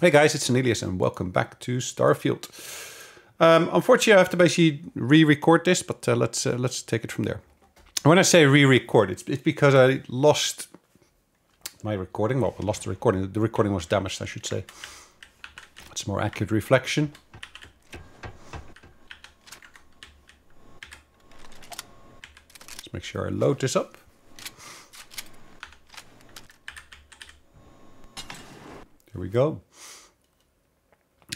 Hey guys, it's Sonelias and welcome back to Starfield. Unfortunately, I have to basically re-record this, but let's take it from there. When I say re-record, it's because I lost my recording. Well, I lost the recording. The recording was damaged, I should say. That's a more accurate reflection. Let's make sure I load this up. There we go.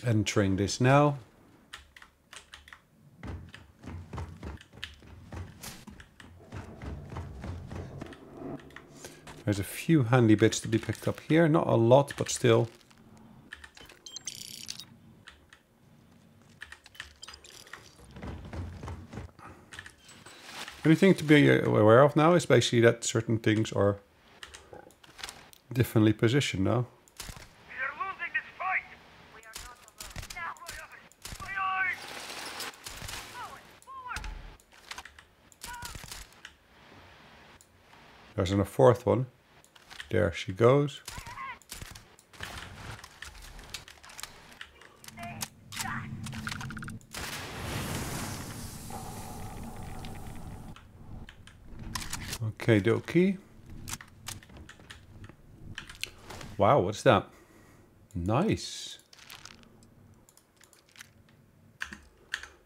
Entering this now. There's a few handy bits to be picked up here. Not a lot, but still. Anything to be aware of now is basically that certain things are differently positioned now. There's a fourth one. There she goes. Okay, dokie. Wow, what's that? Nice.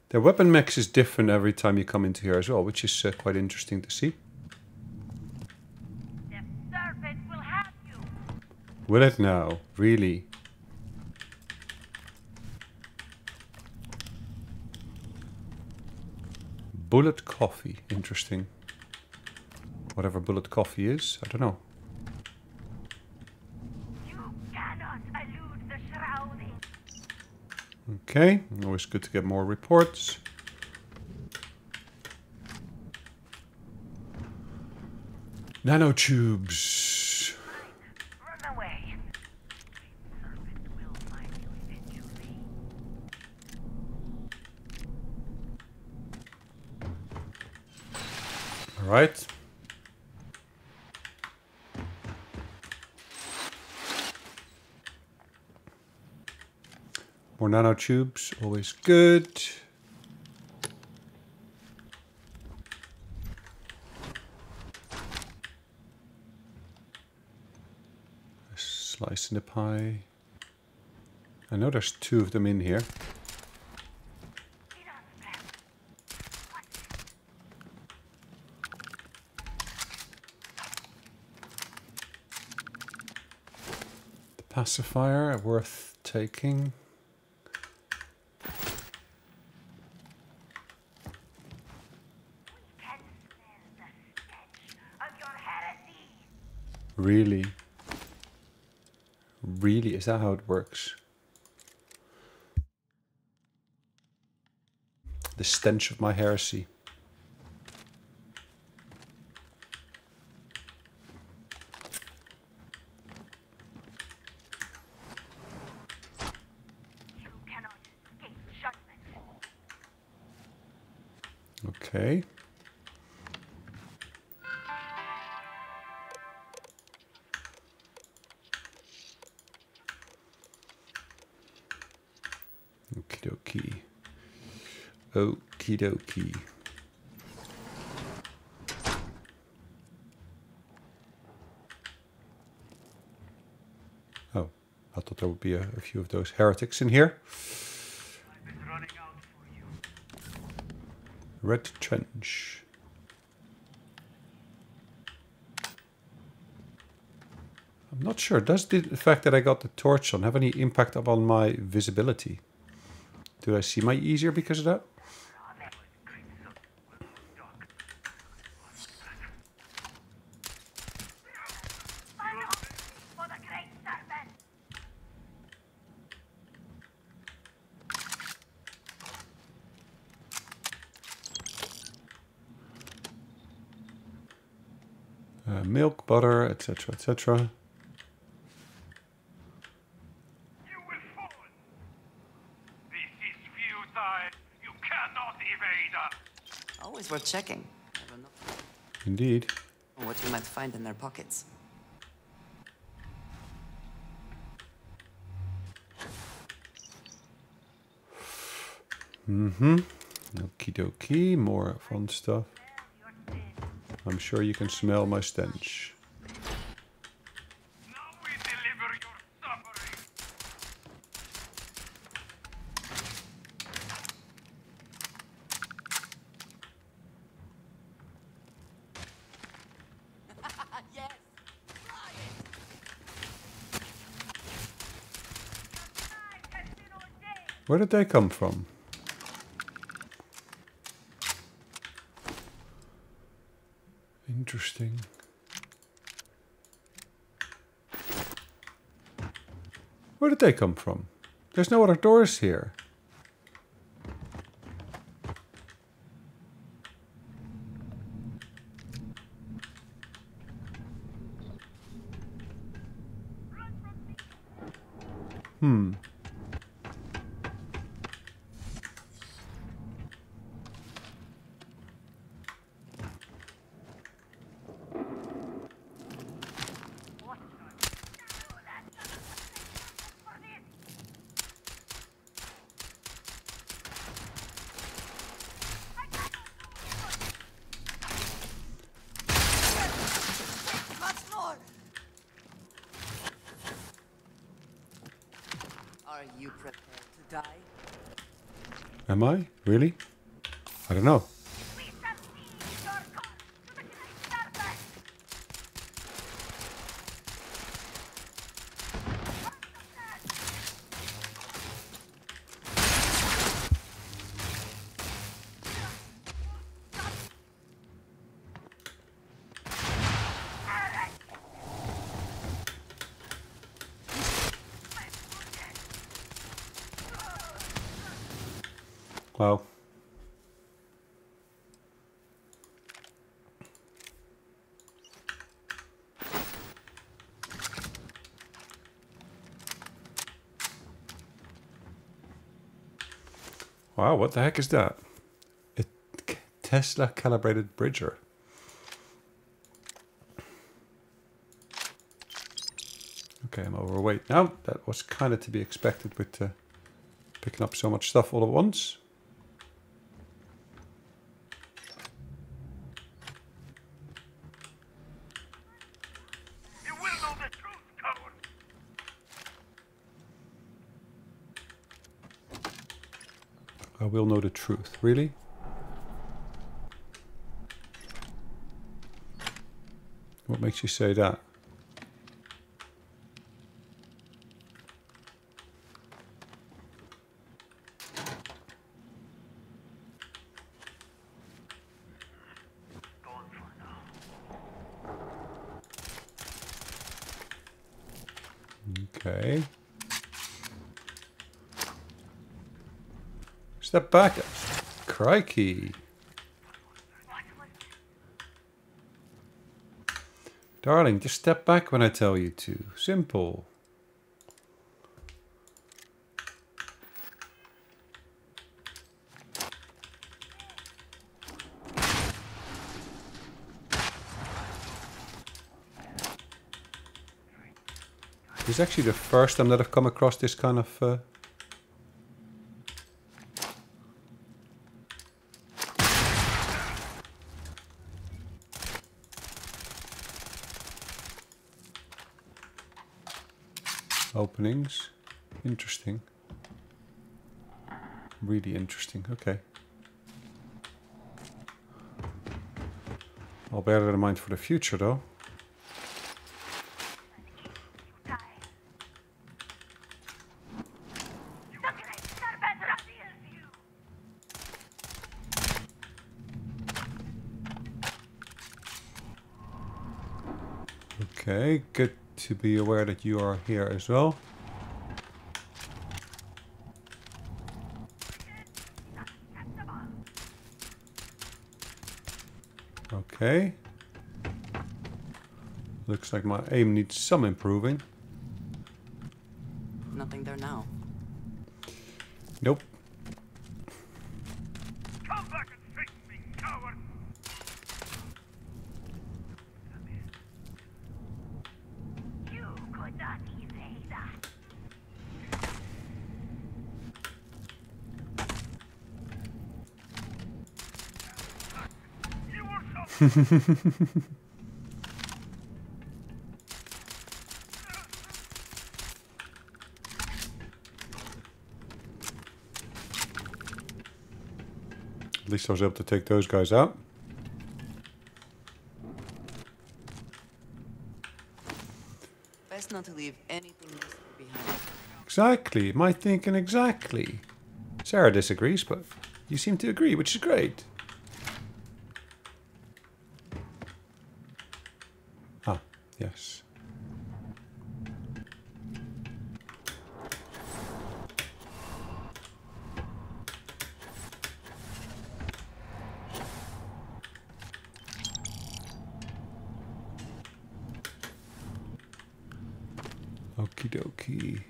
Their weapon mix is different every time you come into here as well, which is quite interesting to see. Will it now? Really? Bullet coffee. Interesting. Whatever bullet coffee is, I don't know. You cannot elude the shrouding. Okay, always good to get more reports. Nanotubes. Right. More nanotubes, always good. A slice in the pie. I know there's two of them in here. Pacifier, worth taking. Really? Really? Is that how it works? The stench of my heresy. Okay. Okie dokie. Okie dokie. Oh, I thought there would be a few of those heretics in here. Red trench. I'm not sure. Does the fact that I got the torch on have any impact upon my visibility? Do I see my easier because of that? Milk, butter, etc., etc. You will fall. This is futile. You cannot evade us. Always worth checking. Indeed. What you might find in their pockets. Mm-hmm. Okie dokie, more fun stuff. I'm sure you can smell my stench. Now we deliver your suffering. Yes. Try it. Where did they come from? Interesting. Where did they come from? There's no other doors here. Am I? Really? I don't know. Wow. Wow, what the heck is that? A Tesla calibrated bridger. Okay, I'm overweight now. That was kind of to be expected with picking up so much stuff all at once. I will know the truth, really? What makes you say that? Okay. Step back. Crikey. Darling, just step back when I tell you to. Simple. This is actually the first time that I've come across this kind of... openings. Interesting. Really interesting. Okay. I'll bear that in mind for the future, though. Okay, good to be aware that you are here as well. Okay. Looks like my aim needs some improving. Nothing there now. Nope. Come back and fix me, coward. At least I was able to take those guys out. Best not to leave anything behind. Exactly. My thinking exactly. Sarah disagrees, but you seem to agree, which is great. Ah, yes. Okie dokie.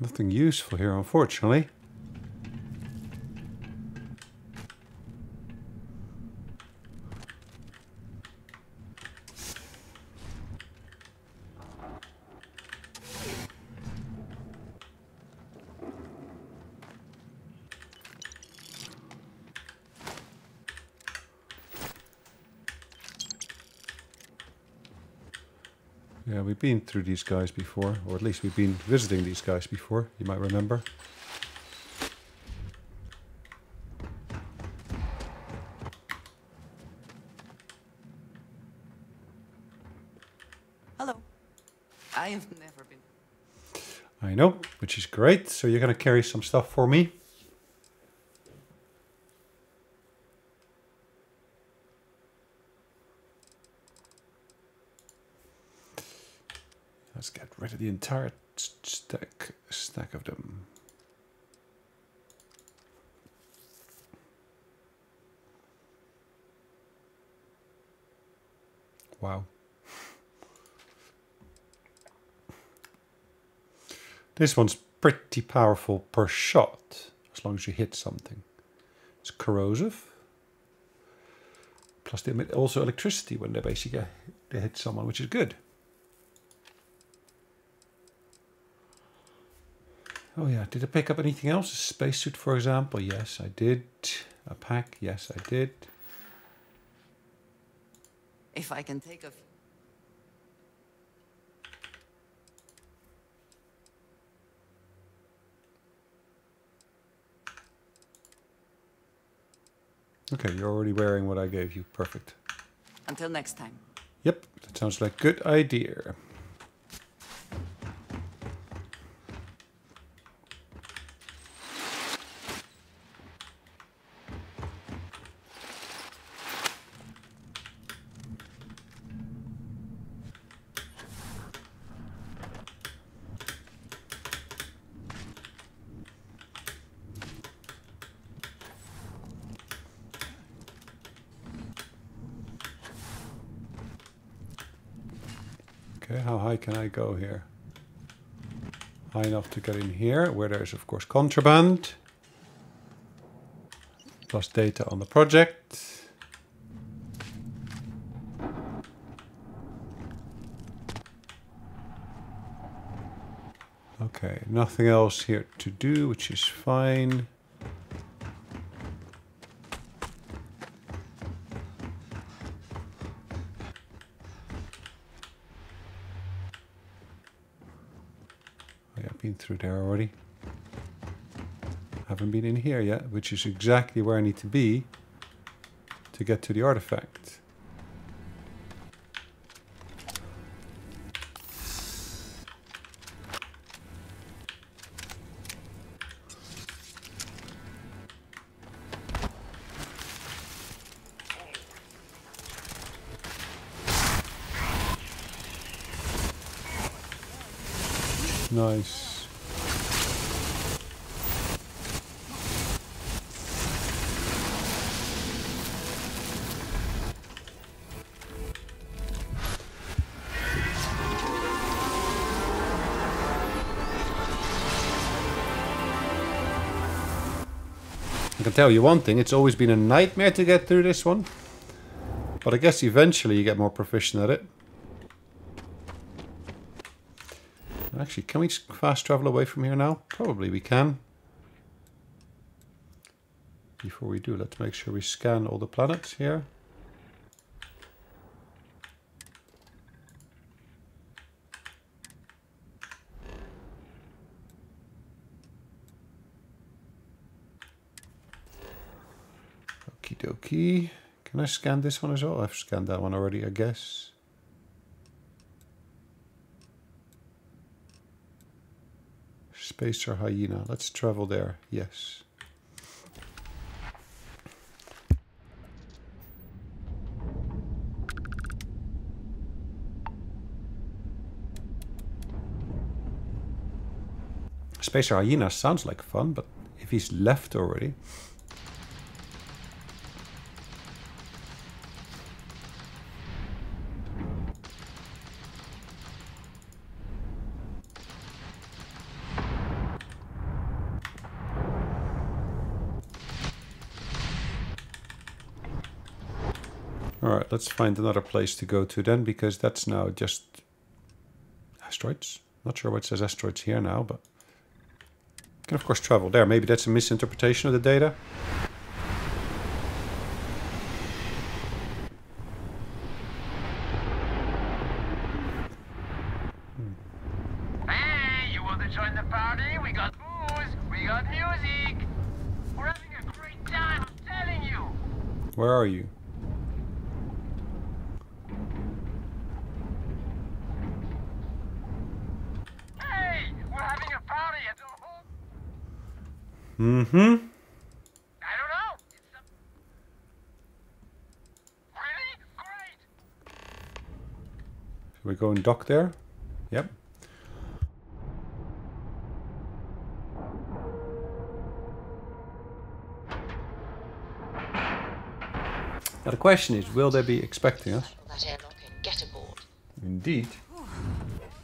Nothing useful here, unfortunately. Yeah, we've been through these guys before, or at least we've been visiting these guys before, you might remember. Hello. I have never been. I know, which is great. So you're going to carry some stuff for me. The entire stack of them. Wow. This one's pretty powerful per shot, as long as you hit something. It's corrosive. Plus they emit also electricity when they basically hit someone, which is good. Oh yeah, did I pick up anything else? A spacesuit, for example? Yes, I did. A pack? Yes, I did. If I can take a... Okay, you're already wearing what I gave you. Perfect. Until next time. Yep, that sounds like a good idea. How high can I go here? High enough to get in here, where there is of course contraband. Plus data on the project. Okay, nothing else here to do, which is fine. Through there already. Haven't been in here yet, which is exactly where I need to be to get to the artifact. Nice. I can tell you one thing, it's always been a nightmare to get through this one. But I guess eventually you get more proficient at it. Actually, can we fast travel away from here now? Probably we can. Before we do, let's make sure we scan all the planets here. Okie dokie. Can I scan this one as well? I've scanned that one already, I guess. Spacer Hyena. Let's travel there. Yes. Spacer Hyena sounds like fun, but if he's left already... Alright, let's find another place to go to then, because that's now just asteroids. Not sure what says asteroids here now, but you can of course travel there. Maybe that's a misinterpretation of the data. Hey, you want to join the party? We got booze, we got music. We're having a great time, I'm telling you. Where are you? Mm-hmm. I don't know. It's a... Really? Great. Should we go and dock there? Yep. Now the question is, will they be expecting us? Indeed.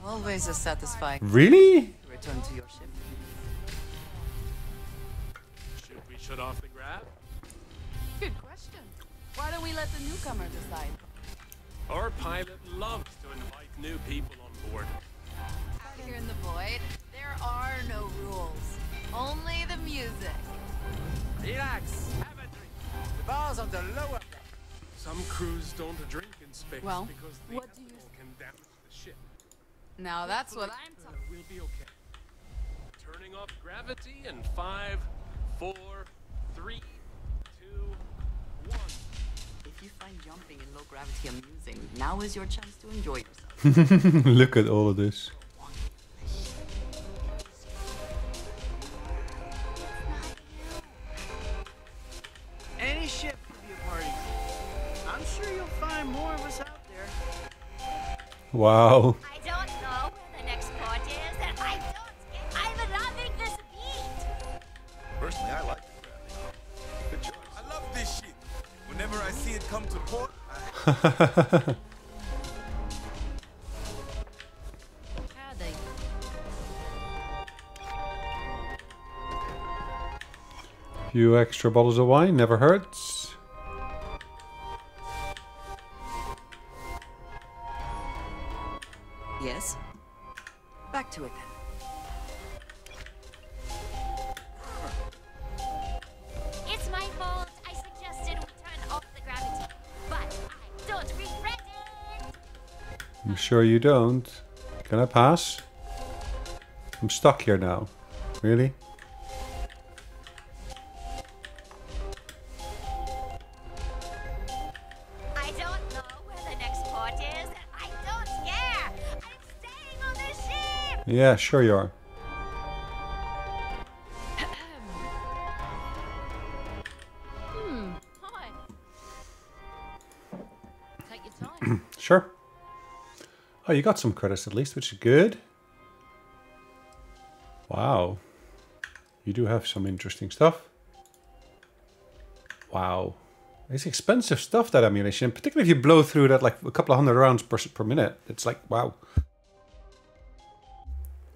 Always a satisfying. Really? Return to your ship. Shut off the grab? Good question. Why don't we let the newcomer decide? Our pilot loves to invite new people on board. Out here in the void, there are no rules. Only the music. Relax. Have a drink. The bar's on the lower. Some crews don't drink in space because the alcohol can damage the ship. Now that's what I'm talking about. We'll be okay. Turning off gravity in 5, 4, 3, 2, 1. If you find jumping in low gravity amusing, now is your chance to enjoy yourself. Look at all of this. Any ship could be a party. I'm sure you'll find more of us out there. Wow. Few extra bottles of wine never hurts. Yes. Back to it then. I'm sure you don't. Can I pass? I'm stuck here now. Really? I don't know where the next port is, and I don't care. I'm staying on the ship. Yeah, sure you are. Hi. Take your time. Sure. Oh, you got some credits at least, which is good. Wow. You do have some interesting stuff. Wow. It's expensive stuff, that ammunition. Particularly if you blow through that like a couple of hundred rounds per minute. It's like, wow.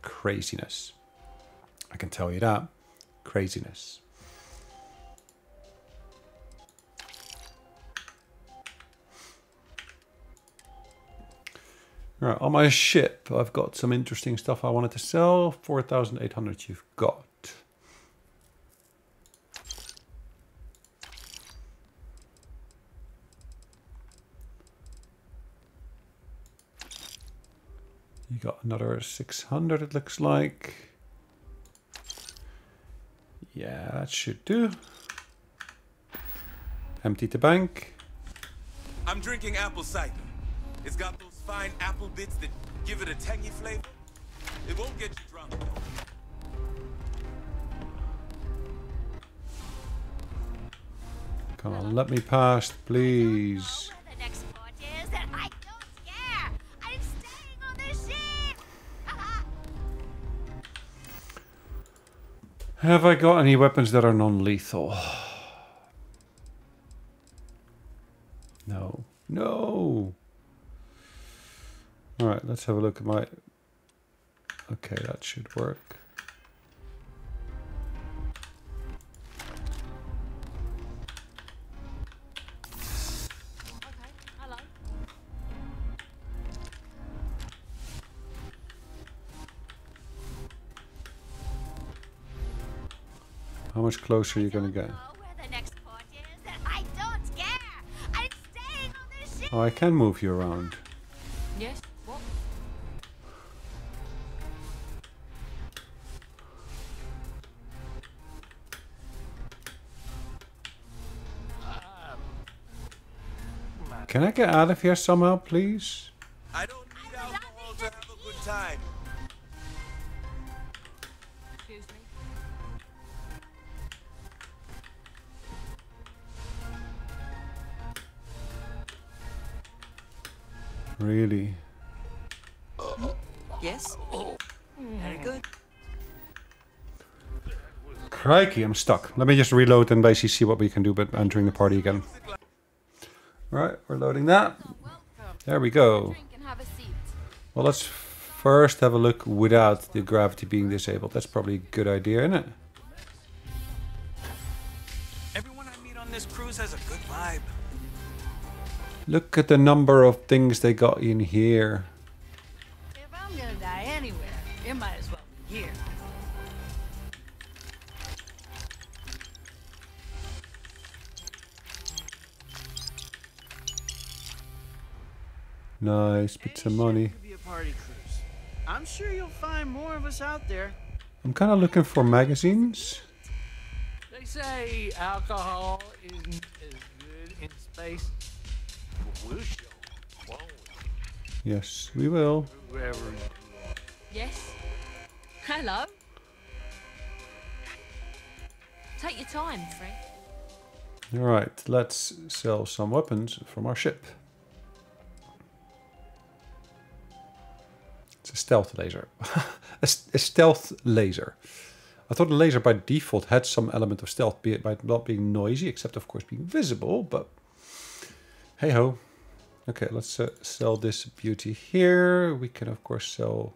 Craziness. I can tell you that. Craziness. Right, on my ship, I've got some interesting stuff I wanted to sell. 4,800 you've got. You got another 600, it looks like. Yeah, that should do. Empty the bank. I'm drinking apple cider. It's got those fine apple bits that give it a tangy flavor. It won't get you drunk, though. Come on, let me pass, please. Have I got any weapons that are non-lethal? No. No! Alright, let's have a look at my... Okay, that should work. How much closer are you going to get? Oh, I can move you around. Yes. What? Can I get out of here somehow, please? I don't need alcohol to have a good time. Really? Yes. Very good. Crikey, I'm stuck. Let me just reload and basically see what we can do by entering the party again. Alright, we're loading that. There we go. Well, let's first have a look without the gravity being disabled. That's probably a good idea, isn't it? Everyone I meet on this cruise has a good vibe. Look at the number of things they got in here. If I'm gonna die anywhere, it might as well be here. Nice, put some money. I'm sure you'll find more of us out there. I'm kind of looking for magazines. They say alcohol isn't as good in space. Yes, we will. Yes. Hello. Take your time, friend. All right, let's sell some weapons from our ship. It's a stealth laser. a stealth laser. I thought the laser by default had some element of stealth, be it by not being noisy, except of course being visible, but hey ho. Okay, let's sell this beauty here. We can, of course, sell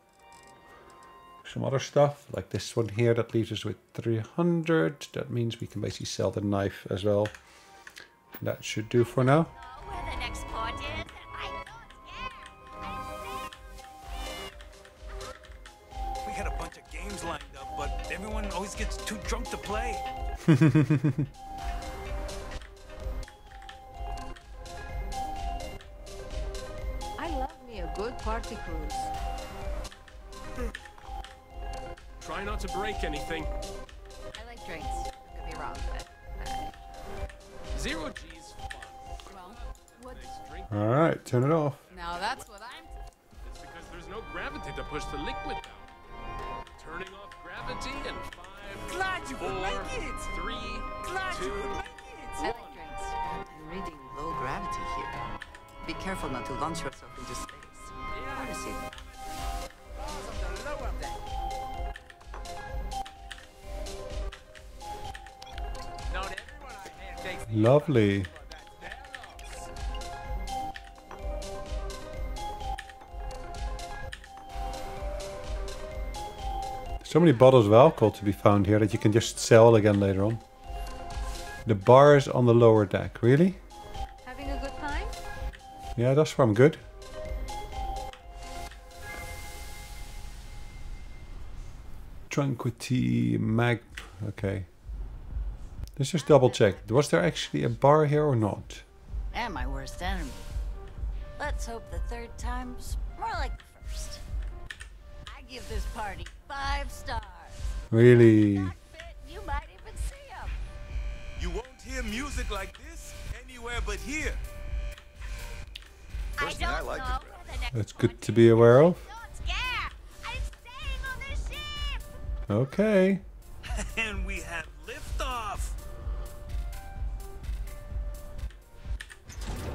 some other stuff, like this one here. That leaves us with 300. That means we can basically sell the knife as well. That should do for now. We had a bunch of games lined up, but everyone always gets too drunk to play. Party cruise. Try not to break anything. I like drinks. Could be wrong, but $0 G's. Well, what's... All right, turn it off. Now that's what I'm. It's because there's no gravity to push the liquid down. Turning off gravity in 5. Glad you could make it. 3. Glad you could make it. I like drinks. I'm reading low gravity here. Be careful not to launch yourself into space. Lovely. So many bottles of alcohol to be found here that you can just sell again later on. The bar is on the lower deck, really? Having a good time? Yeah, that's where I'm good. Tranquity Mag... Okay. Let's just double check. Was there actually a bar here or not? And my worst enemy. Let's hope the third time's more like the first. I give this party 5 stars. Really? If you're not fit, you might even see them. You won't hear music like this anywhere but here. I don't know. That's good to be aware of. Okay. And we have liftoff.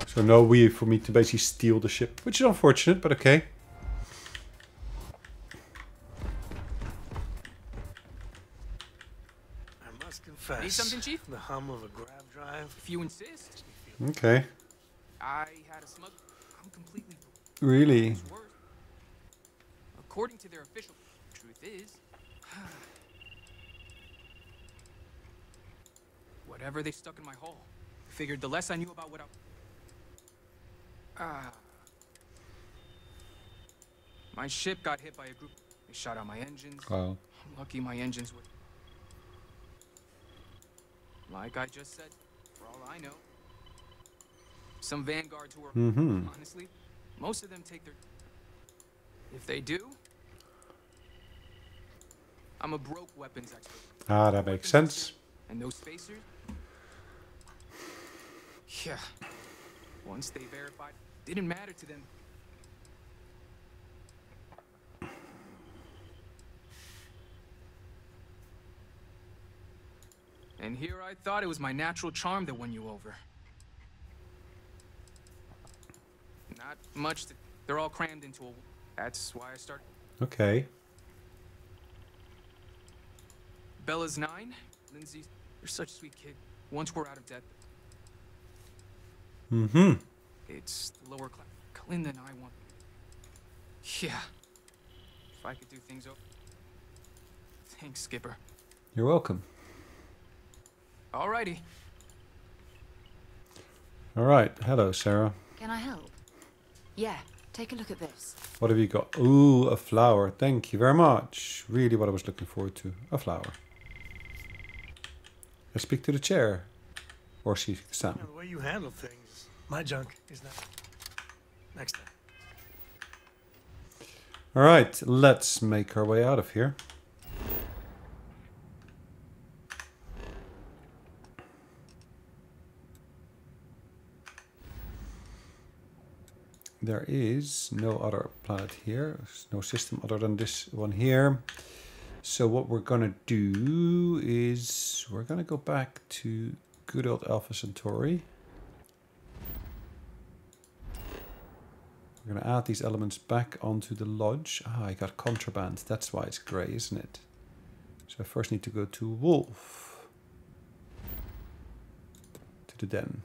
So no way for me to basically steal the ship, which is unfortunate, but okay. I must confess. Need something, Chief? The hum of a grab drive. If you insist. Okay. I had a smug. I'm completely. Really? According to their official truth is. Whatever they stuck in my hole. Figured the less I knew about what I... My ship got hit by a group. They shot out my engines. Wow. I'm lucky my engines would... Like I just said, for all I know. Some vanguards who are... Mm-hmm. Honestly, most of them take their... If they do... I'm a broke weapons expert. Ah, that makes sense. And those spacers? Yeah. Once they verified, didn't matter to them. And here I thought it was my natural charm that won you over. Not much. They're all crammed into a... That's why I started... Okay. Bella's 9, Lindsay, you're such a sweet kid. Once we're out of debt. Mm-hmm. It's the lower class. Clint and I want. Yeah. If I could do things over. Thanks, Skipper. You're welcome. Alrighty. Alright, hello, Sarah. Can I help? Yeah, take a look at this. What have you got? Ooh, a flower. Thank you very much. Really what I was looking forward to. A flower. I speak to the chair, or she speaks to Sam. The way you handle things, my junk is not. Next time. All right, let's make our way out of here. There is no other planet here. There's no system other than this one here. So what we're gonna do is we're gonna go back to good old Alpha Centauri. We're gonna add these elements back onto the lodge. Ah, I got contraband. That's why it's gray, isn't it? So I first need to go to Wolf. To the den.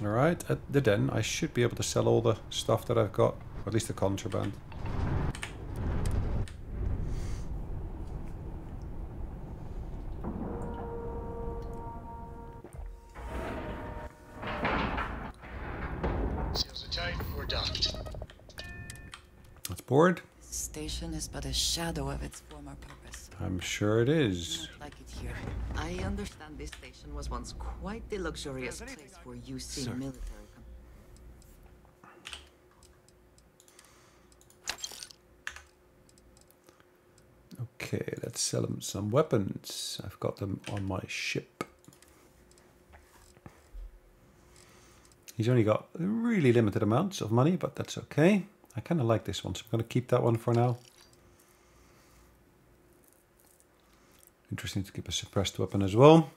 Alright, at the den I should be able to sell all the stuff that I've got, or at least the contraband. Seals are tight, we're docked. That's bored. This station is but a shadow of its former purpose. I'm sure it is. Not like it here. I understand this station was once quite the luxurious place for UC military. Okay, let's sell them some weapons. I've got them on my ship. He's only got really limited amounts of money, but that's okay. I kind of like this one, so I'm going to keep that one for now. Interesting to keep a suppressed weapon as well.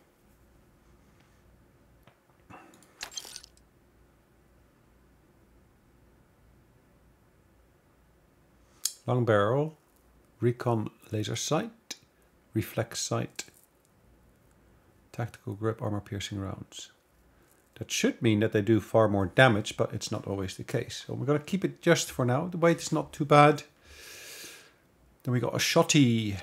Long barrel, recon laser sight, reflex sight, tactical grip armor piercing rounds. That should mean that they do far more damage, but it's not always the case. So we're going to keep it just for now. The weight is not too bad. Then we got a shotty.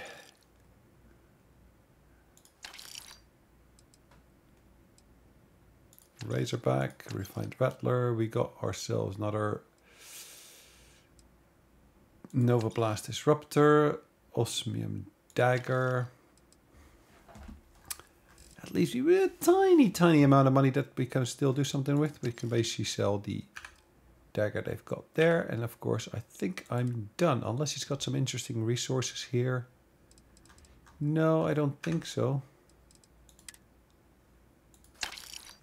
Razorback, Refined Rattler. We got ourselves another Nova Blast Disruptor, Osmium Dagger. At least we have a tiny, tiny amount of money that we can still do something with. We can basically sell the dagger they've got there. And of course, I think I'm done. Unless he's got some interesting resources here. No, I don't think so.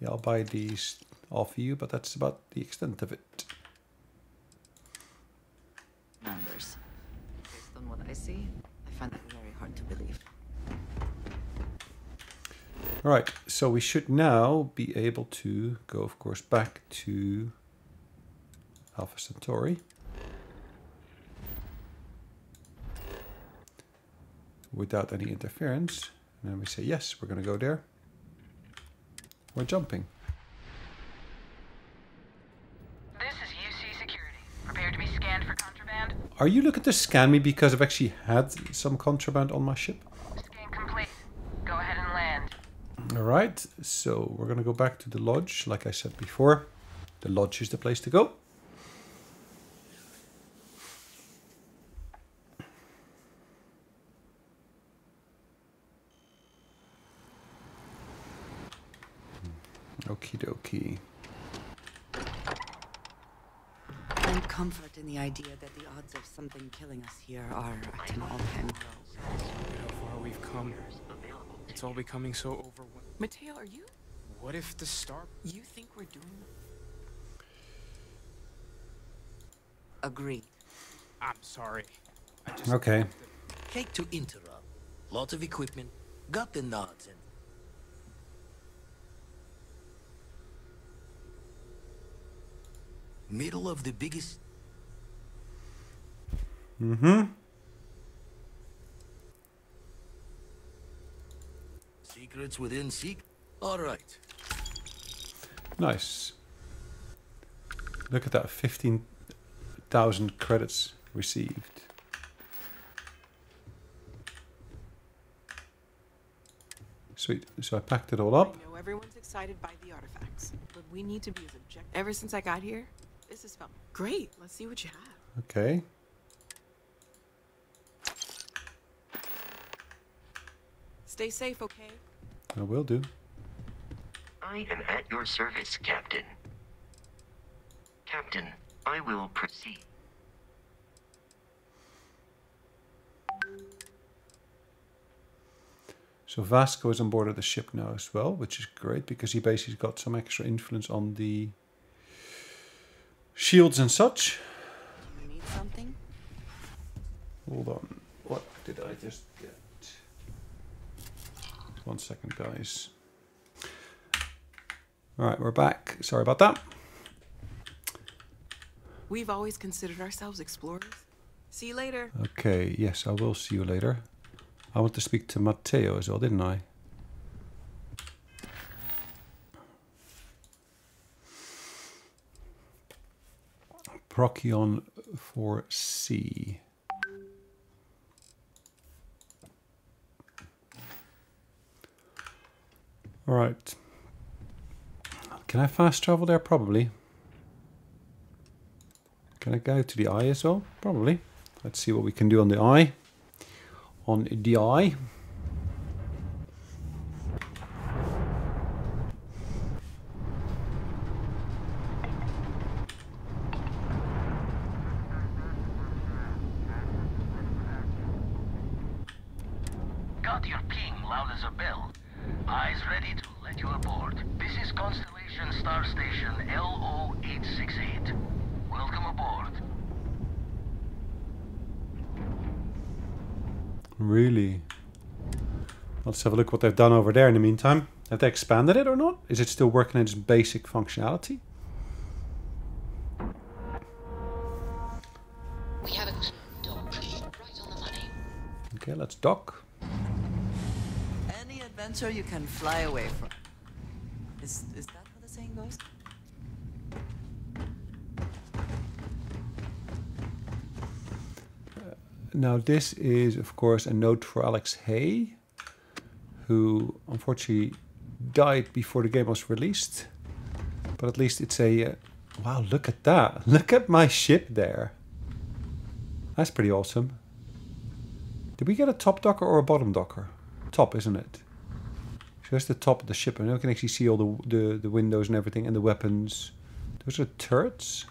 Yeah, I'll buy these off you, but that's about the extent of it. Numbers. Based on what I see, I find that very hard to believe. All right, so we should now be able to go, of course, back to Alpha Centauri. Without any interference. And then we say, yes, we're going to go there. We're jumping. This is UC security. Prepare to be scanned for contraband. Are you looking to scan me because I've actually had some contraband on my ship? Scan complete. Go ahead and land. All right, so we're going to go back to the lodge. Like I said before, the lodge is the place to go. Okie dokie. Find comfort in the idea that the odds of something killing us here are at an all-time low. How far we've come. It's all becoming so overwhelming. Mateo, are you? What if the star? You think we're doing? Agreed. I'm sorry. I just okay. Hate to interrupt. Lots of equipment. Got the nods and. Middle of the biggest. Mm-hmm. Secrets within secrets. All right. Nice. Look at that, 15,000 credits received. Sweet. So I packed it all up. I know everyone's excited by the artifacts, but we need to be as objective. Ever since I got here. This has felt great. Let's see what you have. Okay. Stay safe, okay? I will do. I am at your service, Captain. Captain, I will proceed. So Vasco is on board of the ship now as well, which is great because he basically got some extra influence on the shields and such. Do you need something? Hold on. What did I just get? 1 second, guys. All right, we're back. Sorry about that. We've always considered ourselves explorers. See you later. Okay, yes, I will see you later. I want to speak to Mateo as well, didn't I? Procyon 4C. All right. Can I fast travel there? Probably. Can I go to the eye as well? Probably. Let's see what we can do on the eye. On the eye. Really? Let's have a look what they've done over there in the meantime. Have they expanded it or not? Is it still working in its basic functionality? We have it docked right on the money. Okay, let's dock. Any adventure you can fly away from. Is that how the saying goes? Now this is, of course, a note for Alex Hay, who unfortunately died before the game was released. But at least it's a... wow, look at that. Look at my ship there. That's pretty awesome. Did we get a top docker or a bottom docker? Top, isn't it? So that's the top of the ship. And now we can actually see all the windows and everything and the weapons. Those are turrets.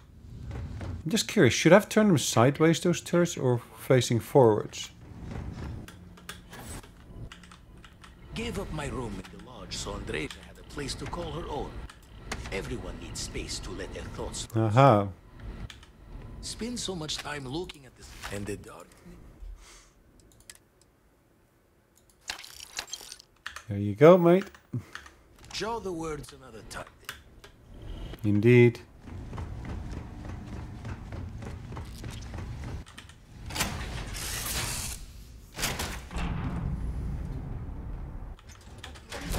I'm just curious, should I have turned them sideways, those turrets, or facing forwards? Gave up my room at the lodge so Andrea had a place to call her own. Everyone needs space to let their thoughts flow. Aha. Spend so much time looking at this and the dark. There you go, mate. Show the words another time. Indeed.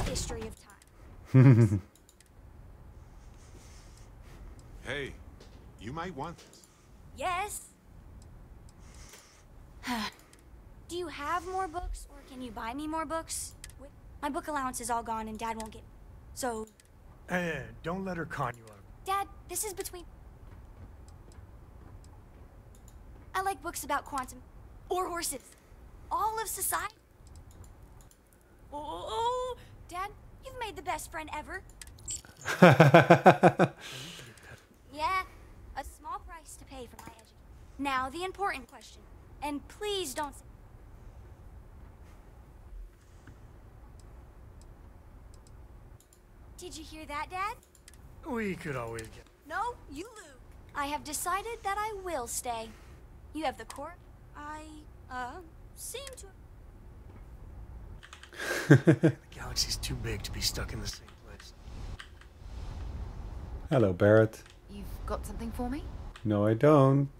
History of time. Hey, you might want this. Yes. Do you have more books, or can you buy me more books? My book allowance is all gone, and Dad won't get me, so... don't let her con you up. Dad, this is between... I like books about quantum, or horses, all of society. Oh, Dad, you've made the best friend ever. Yeah, a small price to pay for my education. Now, the important question, and please don't... Did you hear that, Dad? We could always get... No, you lose. I have decided that I will stay. You have the court. I, seem to... The galaxy's too big to be stuck in the same place. Hello, Barrett. You've got something for me? No, I don't.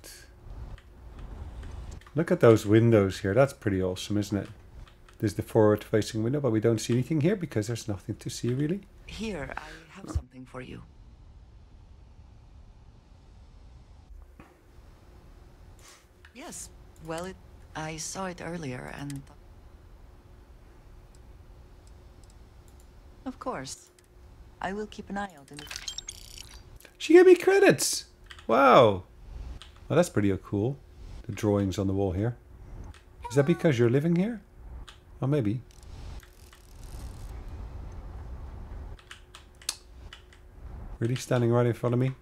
Look at those windows here. That's pretty awesome, isn't it? There's the forward-facing window, but we don't see anything here because there's nothing to see, really. Here, I have something for you. Yes, well, I saw it earlier, and... Of course. I will keep an eye out in it. She gave me credits! Wow! Well, that's pretty cool. The drawings on the wall here. Is that because you're living here? Or maybe. Really standing right in front of me.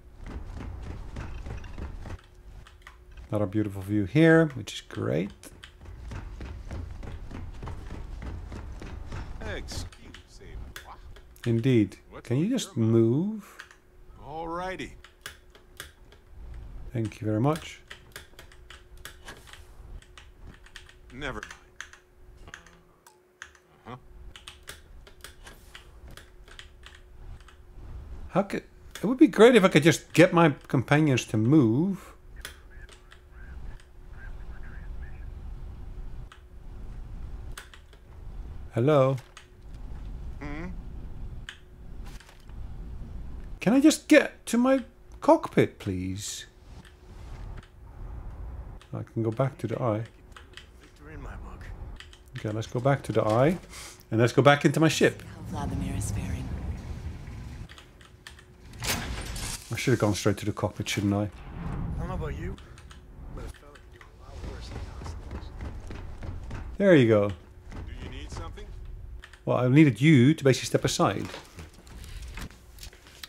Another beautiful view here, which is great. Excuse me. Indeed. Can you just move? Alrighty. Thank you very much. Never. How could, it would be great if I could just get my companions to move. Hello. Mm. Can I just get to my cockpit, please? I can go back to the eye. Okay, let's go back to the eye. And let's go back into my ship. Vladimir is faring. I should have gone straight to the cockpit, shouldn't I? I don't know about you, but it felt like you were a lot worse than us. There you go. Do you need something? Well, I needed you to basically step aside,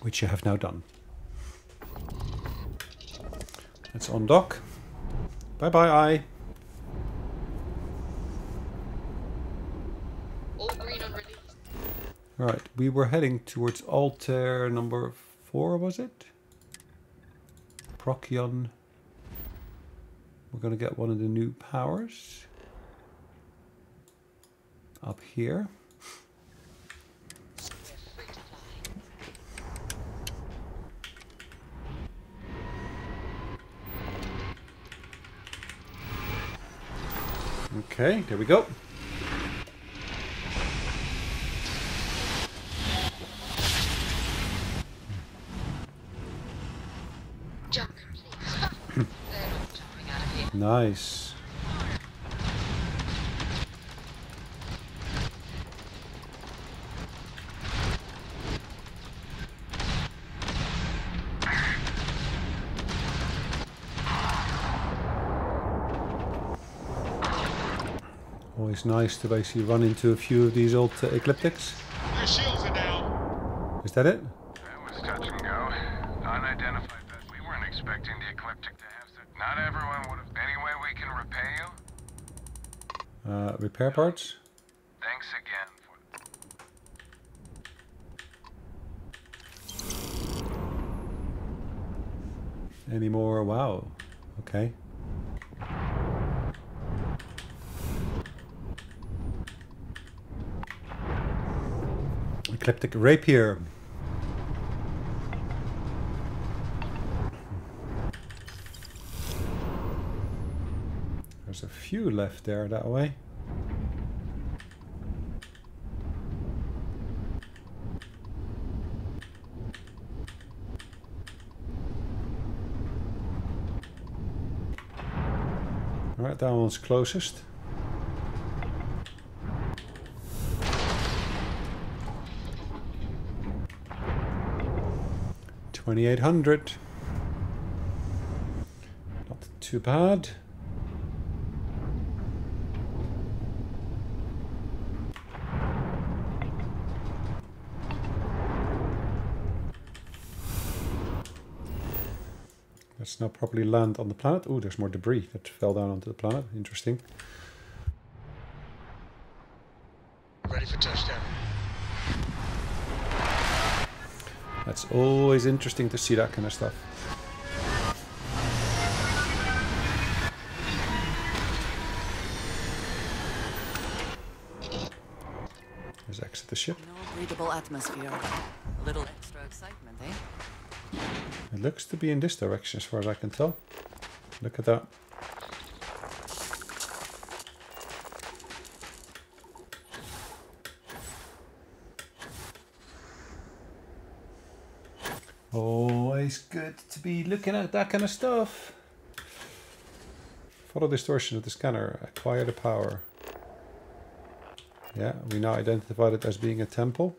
which you have now done. Let's undock. Bye bye, I. All green on ready. All right, we were heading towards altar number 4, was it? Procyon. We're going to get one of the new powers up here. Okay, there we go. Nice. Always nice to basically run into a few of these old Ecliptics. Their shields are down. Is that it? That was touch and go. Unidentified. We weren't expecting the Ecliptic to have that. Not everyone would have. Any way we can repay you? Repair parts? Thanks again for. Any more? Wow. Okay. Ecliptic rapier. There's a few left there that way. All right, that one's closest. $2,800. Not too bad. Let's now properly land on the planet. Oh, there's more debris that fell down onto the planet. Interesting. Ready for touchdown. That's always interesting to see that kind of stuff. Let's exit the ship. No breathable atmosphere. A little extra excitement, eh? It looks to be in this direction as far as I can tell. Look at that. Always good to be looking at that kind of stuff. Follow distortion of the scanner. Acquire the power. Yeah, we now identified it as being a temple.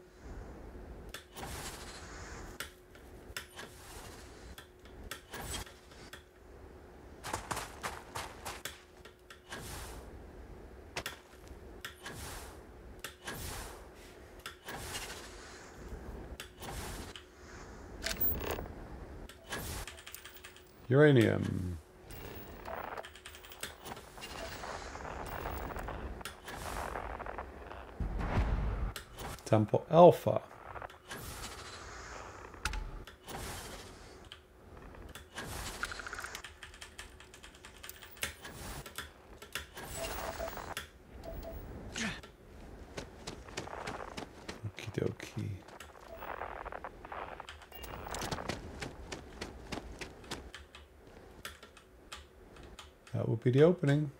Uranium. Temple Alpha. Okie dokie. That would be the opening.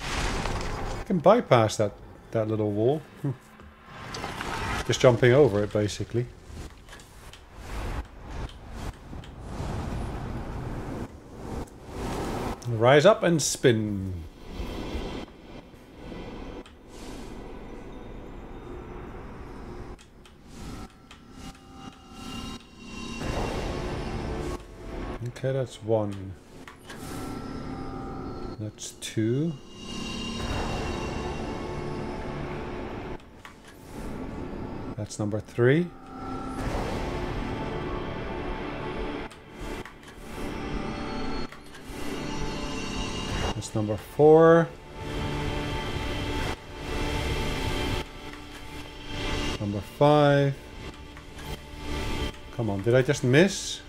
I can bypass that little wall. Just jumping over it, basically. Rise up and spin. Okay, that's one. That's two. That's number three. That's number four. Number five. Come on, did I just miss?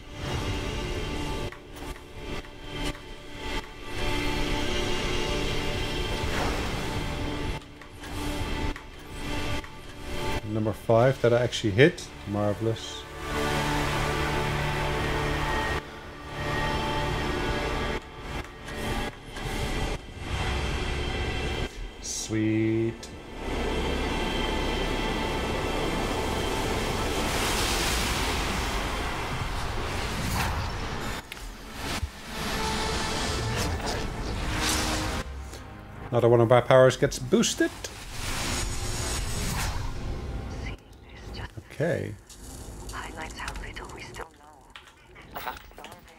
Number five that I actually hit. Marvelous. Sweet. Another one of our powers gets boosted. Okay. Highlights how little we still know about Starfield,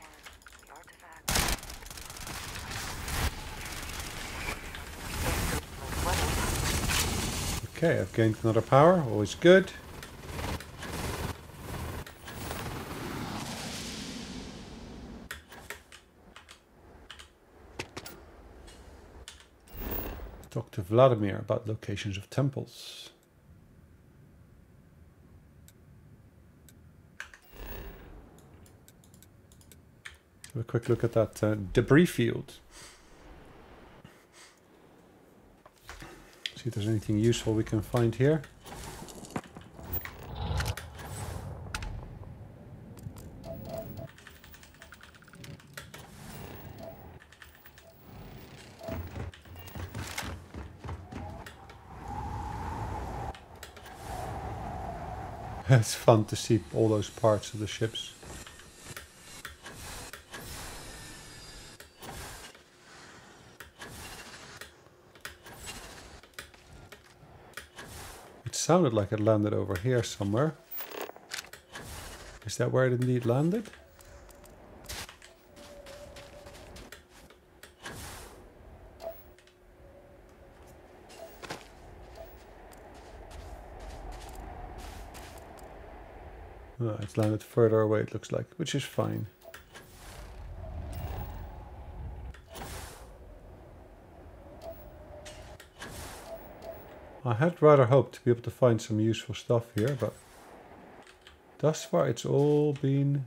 the artifact. Okay, I've gained another power, always good. Talk to Vladimir about locations of temples. Have a quick look at that debris field. See if there's anything useful we can find here. It's fun to see all those parts of the ships. It sounded like it landed over here somewhere. Is that where it indeed landed? Oh, it's landed further away, it looks like, which is fine. I had rather hoped to be able to find some useful stuff here, but thus far it's all been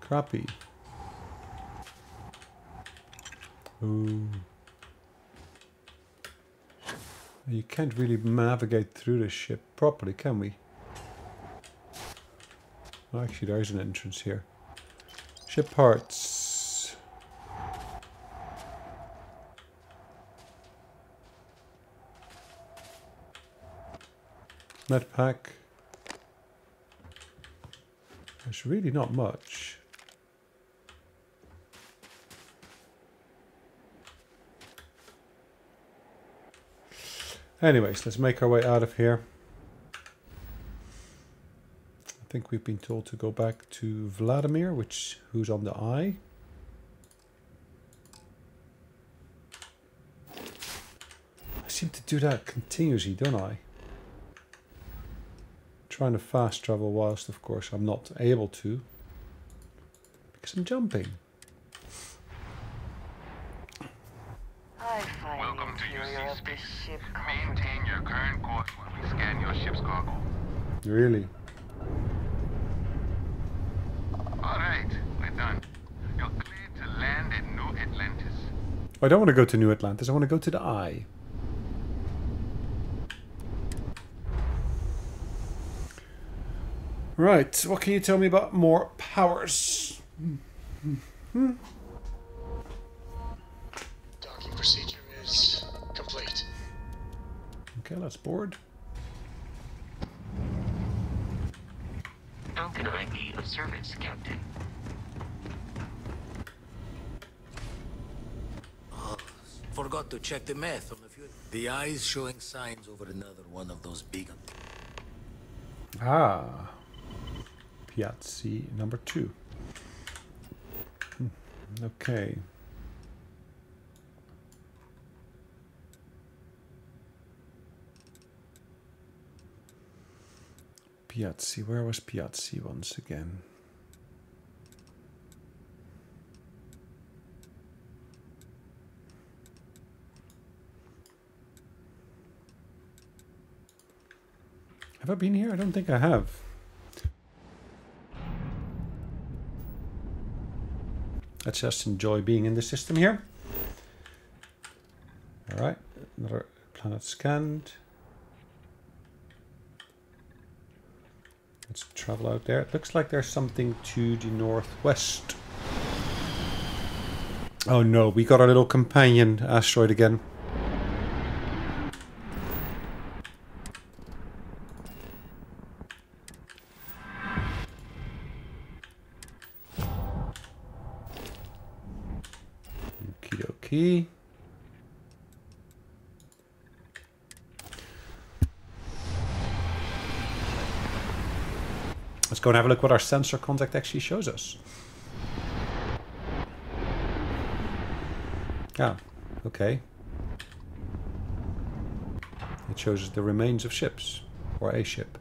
crappy. Ooh. You can't really navigate through this ship properly, can we? Well, actually, there is an entrance here. Ship parts. Med pack. There's really not much. Anyways, let's make our way out of here. I think we've been told to go back to Vladimir, who's on the eye. I seem to do that continuously, don't I? I'm trying to fast travel whilst, of course, I'm not able to. Because I'm jumping. Welcome to UC space. Maintain your current course when we scan your ship's cargo. Really? Alright, we're done. You're cleared to land at New Atlantis. I don't want to go to New Atlantis, I want to go to the Eye. Right, what can you tell me about more powers? Docking procedure is complete. Okay, let's board. How can I be of service, Captain? Oh, forgot to check the math on the fuel. The Eye is showing signs over another one of those beacons. Ah. Piazzi number 2. Okay. Piazzi, where was Piazzi once again? Have I been here? I don't think I have. Let's just enjoy being in the system here. Alright, another planet scanned. Let's travel out there. It looks like there's something to the northwest. Oh no, we got our little companion asteroid again. Okie dokie. Let's go and have a look what our sensor contact actually shows us. Yeah, Okay. It shows us the remains of ships, or a ship.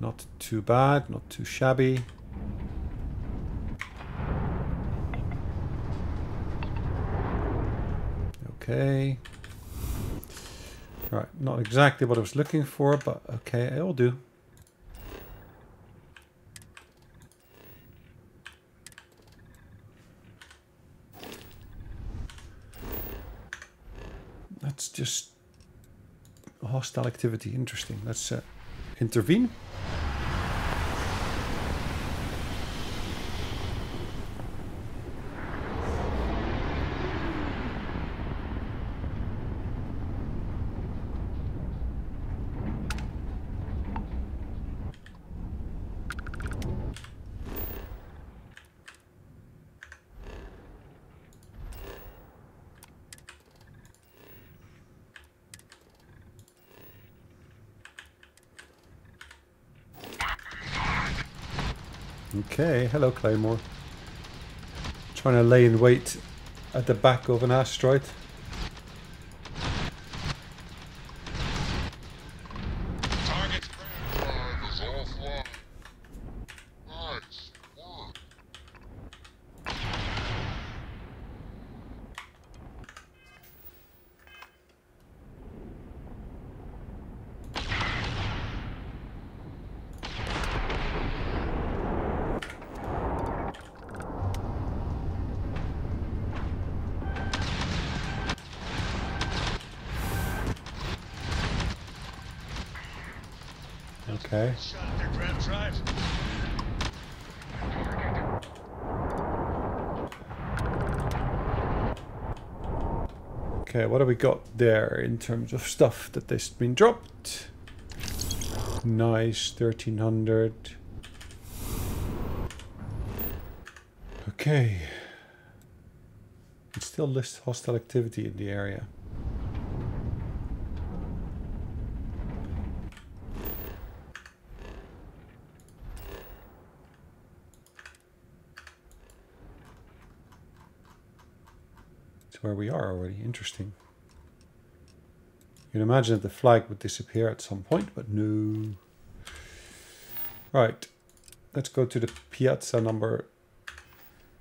Not too bad, not too shabby. Okay. Right, not exactly what I was looking for, but okay, it'll do. That's just hostile activity. Interesting. Let's intervene. Okay, hello Claymore. Trying to lay in wait at the back of an asteroid. Target ground is offline. Nice work. Okay. Okay, what have we got there in terms of stuff that has been dropped? Nice, 1300. Okay. It still lists hostile activity in the area. Where we are already. Interesting. You'd imagine that the flag would disappear at some point, but no. Right. Let's go to the piazza number.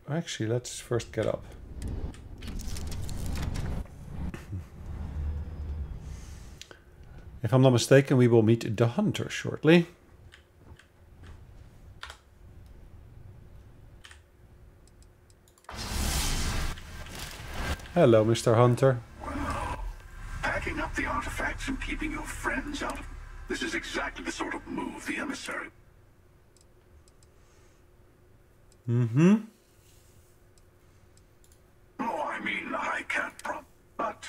Actually, let's first get up. If I'm not mistaken, we will meet the hunter shortly. Hello, Mr. Hunter. Well, packing up the artifacts and keeping your friends out of... This is exactly the sort of move the emissary... Mm-hmm. Oh, I mean, I can't promise, but...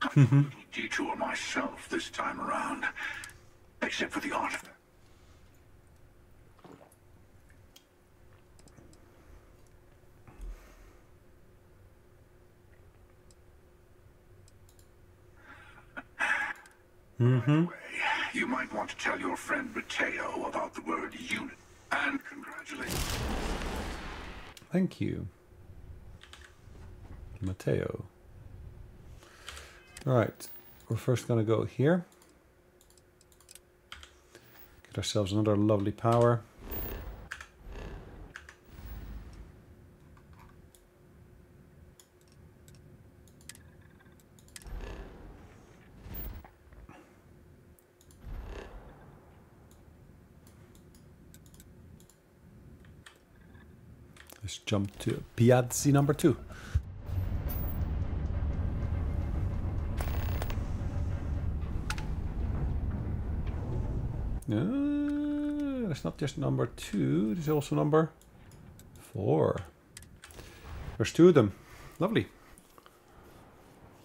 I'm a little detour myself this time around. Except for the artifact. Mm-hmm. You might want to tell your friend Mateo about the word unit and congratulate. Thank you, Mateo. All right, we're first going to go here. Get ourselves another lovely power. Jump to Piazzi number 2. No, that's not just number 2. There's also number 4. There's 2 of them. Lovely.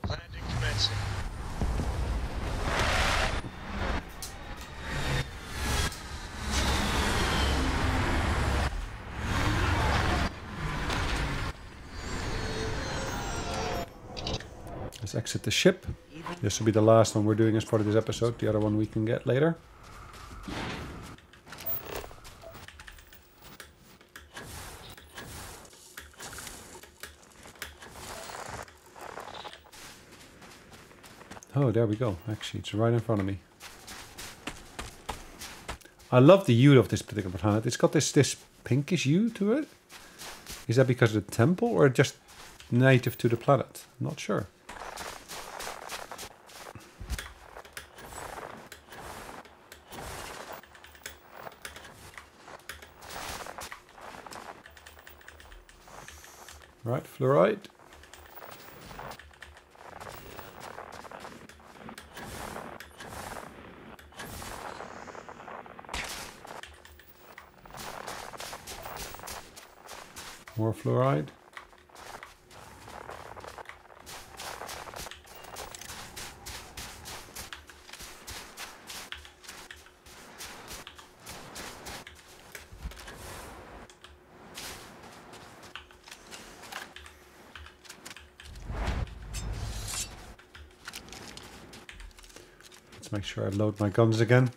Landing commencing. Let's exit the ship. This will be the last one we're doing as part of this episode. The other one we can get later. Oh, there we go. Actually, it's right in front of me. I love the hue of this particular planet. It's got this pinkish hue to it. Is that because of the temple or just native to the planet? I'm not sure. Right, fluorite. More fluoride. Let's make sure I load my guns again.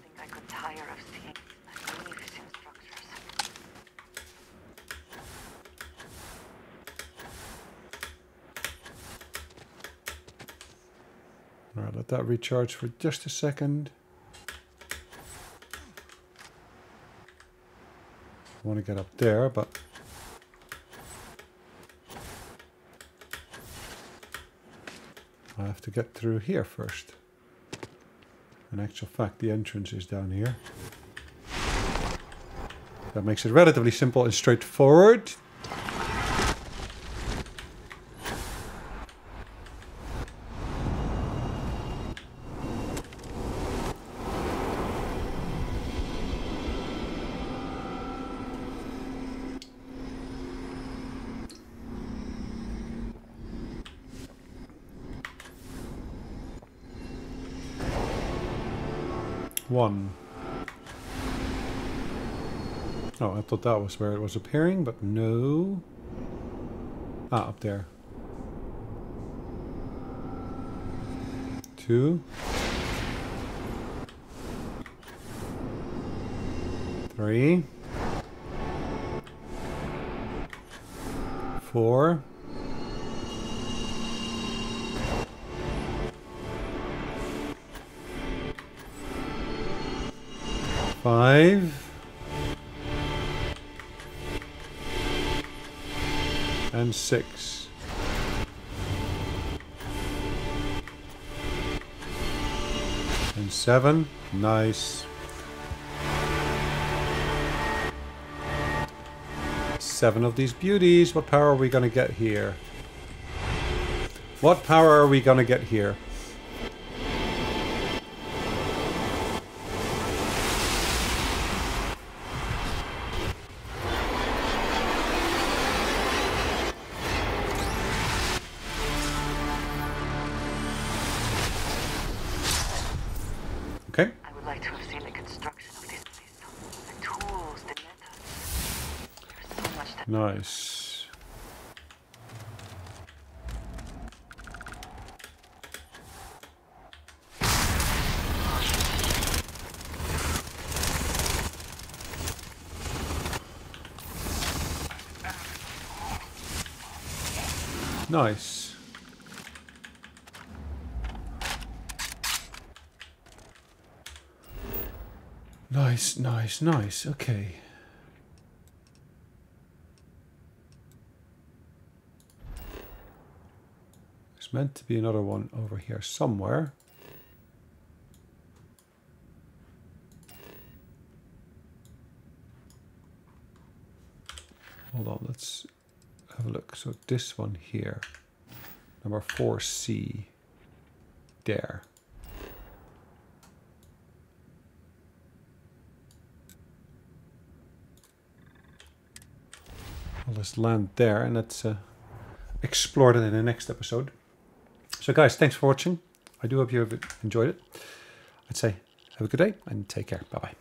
That recharge for just a second. I want to get up there, but I have to get through here first. In actual fact, the entrance is down here. That makes it relatively simple and straightforward. One. Oh, I thought that was where it was appearing, but no. Ah, up there. Two. Three. Four. Five. And six. And seven. Nice. 7 of these beauties. What power are we going to get here? What power are we going to get here? Nice. Nice. Nice, nice, nice. Okay. Meant to be another one over here somewhere. Hold on, let's have a look. So this one here, number 4C, there. Well, let's land there and let's explore that in the next episode. So guys, thanks for watching. I do hope you have enjoyed it. I'd say have a good day and take care. Bye-bye.